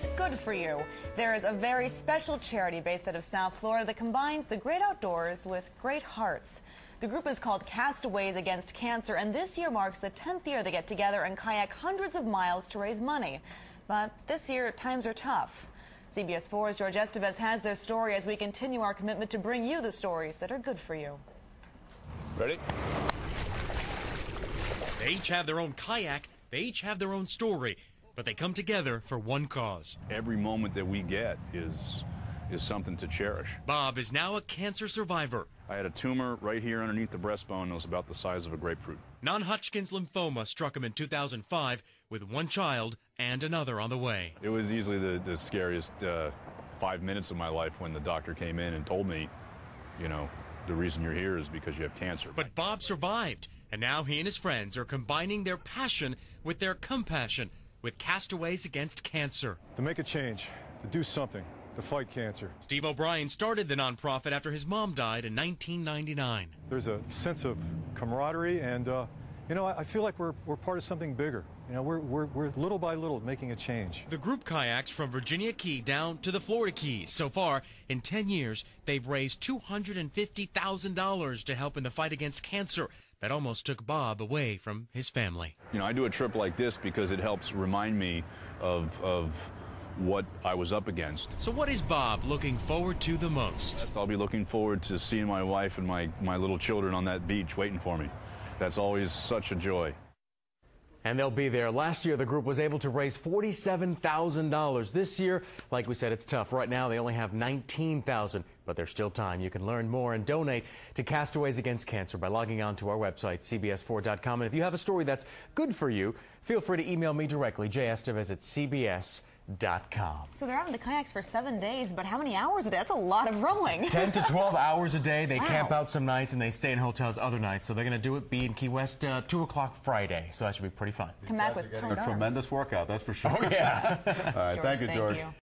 that's good for you. There is a very special charity based out of South Florida that combines the great outdoors with great hearts. The group is called Castaways Against Cancer, and this year marks the 10th year they get together and kayak hundreds of miles to raise money. But this year, times are tough. CBS 4's Jorge Estevez has their story as we continue our commitment to bring you the stories that are good for you. Ready? They each have their own kayak, they each have their own story, but they come together for one cause. Every moment that we get is something to cherish. Bob is now a cancer survivor. I had a tumor right here underneath the breastbone that was about the size of a grapefruit. Non-Hodgkin's lymphoma struck him in 2005 with one child and another on the way. It was easily the scariest 5 minutes of my life when the doctor came in and told me, you know, the reason you're here is because you have cancer. But Bob survived, and now he and his friends are combining their passion with their compassion with Castaways Against Cancer. To make a change, to do something, to fight cancer. Steve O'Brien started the nonprofit after his mom died in 1999. There's a sense of camaraderie, and you know, I feel like we're part of something bigger. You know, we're little by little making a change. The group kayaks from Virginia Key down to the Florida Keys. So far, in 10 years, they've raised $250,000 to help in the fight against cancer. That almost took Bob away from his family. You know, I do a trip like this because it helps remind me of what I was up against. So what is Bob looking forward to the most? I'll be looking forward to seeing my wife and my little children on that beach waiting for me. That's always such a joy. And they'll be there. Last year, the group was able to raise $47,000. This year, like we said, it's tough. Right now, they only have $19,000, but there's still time. You can learn more and donate to Castaways Against Cancer by logging on to our website, cbs4.com. And if you have a story that's good for you, feel free to email me directly, jestevez@cbs.com. So they're out in the kayaks for 7 days, but how many hours a day? That's a lot of rowing. 10 to 12 hours a day. They camp out some nights and they stay in hotels other nights. So they're going to be in Key West 2 o'clock Friday. So that should be pretty fun. Come back with a tremendous workout, that's for sure. Oh yeah. All right, George, thank you, George. Thank you.